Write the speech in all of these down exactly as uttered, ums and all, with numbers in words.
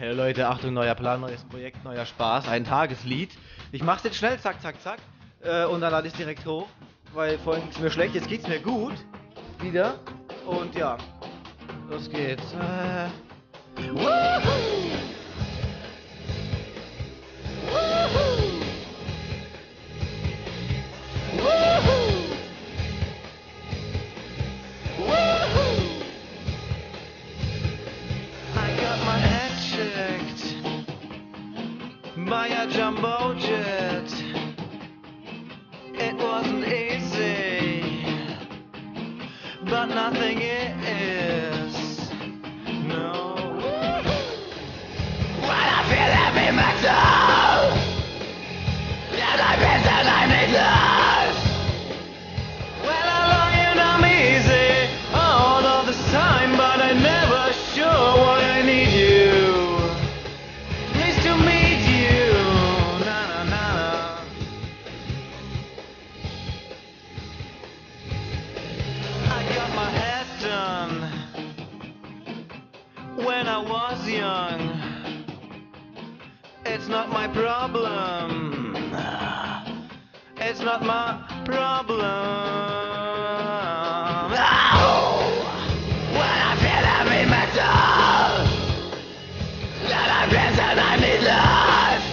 Ja, Leute, Achtung, neuer Plan, neues Projekt, neuer Spaß, ein Tageslied. Ich mach's jetzt schnell, zack, zack, zack. Äh, und dann lade ich's direkt hoch, weil vorhin ging's mir schlecht, jetzt geht's mir gut. Wieder. Und ja, los geht's. Äh. Woohoo! Maya Jumbo Jet. It wasn't easy, but nothing is. No. When I feel heavy metal, and I miss and I need us. Well, I long and I'm easy all of the time, but I never sure what I need you. Pleased to meet. When I was young, it's not my problem, it's not my problem. Oh! When I feel heavy metal, then I miss and I need life.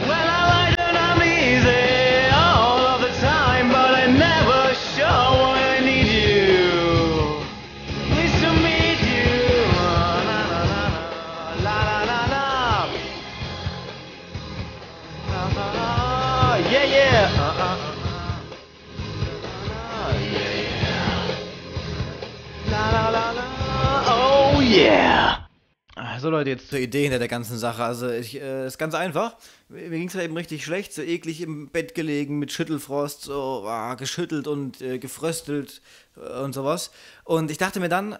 When I light and I'm easy all of the time, but I never show what I need you. Pleased to meet you. Yeah, yeah. Uh, uh, uh, uh, uh, yeah, yeah. La, la, la, la. Oh, yeah. So, Leute, jetzt zur Idee hinter der ganzen Sache. Also, ich, äh, ist ganz einfach. Mir ging es ja eben richtig schlecht. So eklig im Bett gelegen, mit Schüttelfrost, so ah, geschüttelt und äh, gefröstelt äh, und sowas. Und ich dachte mir dann,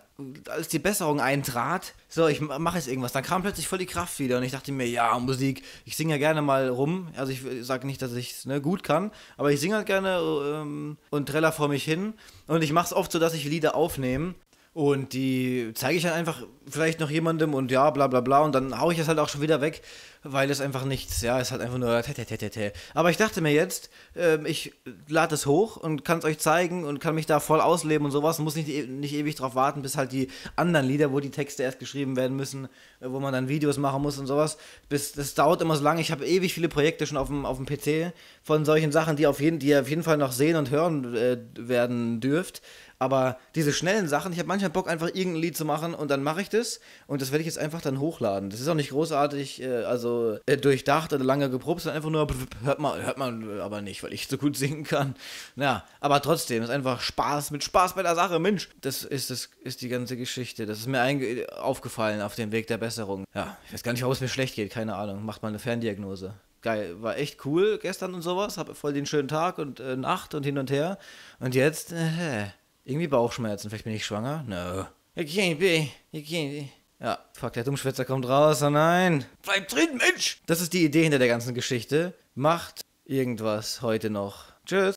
als die Besserung eintrat, so, ich mache jetzt irgendwas. Dann kam plötzlich voll die Kraft wieder. Und ich dachte mir, ja, Musik, ich singe ja gerne mal rum. Also, ich sage nicht, dass ich es ne, gut kann, aber ich singe halt gerne ähm, und treller vor mich hin. Und ich mache es oft so, dass ich Lieder aufnehme. Und die zeige ich dann einfach vielleicht noch jemandem und ja, bla bla bla. Und dann haue ich das halt auch schon wieder weg, weil es einfach nichts, ja, es ist halt einfach nur tä, tä, tä, tä. Aber ich dachte mir jetzt, äh, ich lade es hoch und kann es euch zeigen und kann mich da voll ausleben und sowas. Und muss nicht, nicht ewig drauf warten, bis halt die anderen Lieder, wo die Texte erst geschrieben werden müssen, wo man dann Videos machen muss und sowas. Bis, das dauert immer so lange. Ich habe ewig viele Projekte schon auf dem, auf dem P C von solchen Sachen, die, auf jeden, die ihr auf jeden Fall noch sehen und hören äh, werden dürft. Aber diese schnellen Sachen, ich habe manchmal Bock, einfach irgendein Lied zu machen und dann mache ich das und das werde ich jetzt einfach dann hochladen. Das ist auch nicht großartig, äh, also äh, durchdacht oder lange geprobt, sondern einfach nur, hört man, hört man aber nicht, weil ich so gut singen kann. Ja, aber trotzdem, ist einfach Spaß mit Spaß bei der Sache, Mensch. Das ist, das ist die ganze Geschichte, das ist mir aufgefallen auf dem Weg der Besserung. Ja, ich weiß gar nicht, warum es mir schlecht geht, keine Ahnung, macht mal eine Ferndiagnose. Geil, war echt cool gestern und sowas, habe voll den schönen Tag und äh, Nacht und hin und her und jetzt, äh, irgendwie Bauchschmerzen, vielleicht bin ich schwanger? No. Ich can't be, ich can't be. Ja, fuck, der Dummschwätzer kommt raus, oh nein. Bleib drin, Mensch! Das ist die Idee hinter der ganzen Geschichte. Macht irgendwas heute noch. Tschüss.